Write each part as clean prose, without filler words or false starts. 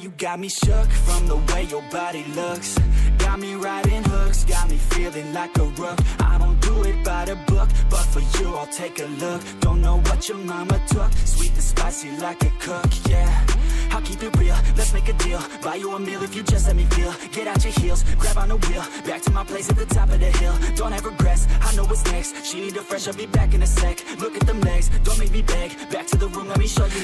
you got me shook from the way your body looks. Got me riding hooks, got me feeling like a rook. I don't do it by the book, but for you I'll take a look. Don't know what your mama took, sweet and spicy like a cook, yeah. I'll keep it real, let's make a deal. Buy you a meal if you just let me feel. Get out your heels, grab on the wheel. Back to my place at the top of the hill. Don't have regrets, I know what's next. She need a fresh, I'll be back in a sec. Look at them legs, don't make me beg. Back to the room, let me show you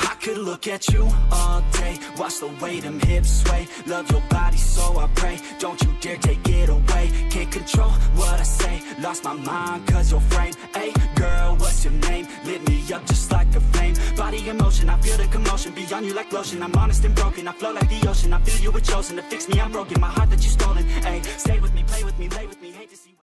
I could look at you all day, watch the way them hips sway. Love your body, so I pray, don't you dare take it away. Can't control what I say, lost my mind cause your frame. Hey girl, what's your name? Lit me up just like a flame. Body in motion, I feel the commotion. Beyond you like lotion, I'm honest and broken. I flow like the ocean, I feel you were chosen. To fix me, I'm broken, my heart that you stolen. Hey, stay with me, play with me, lay with me, hate to see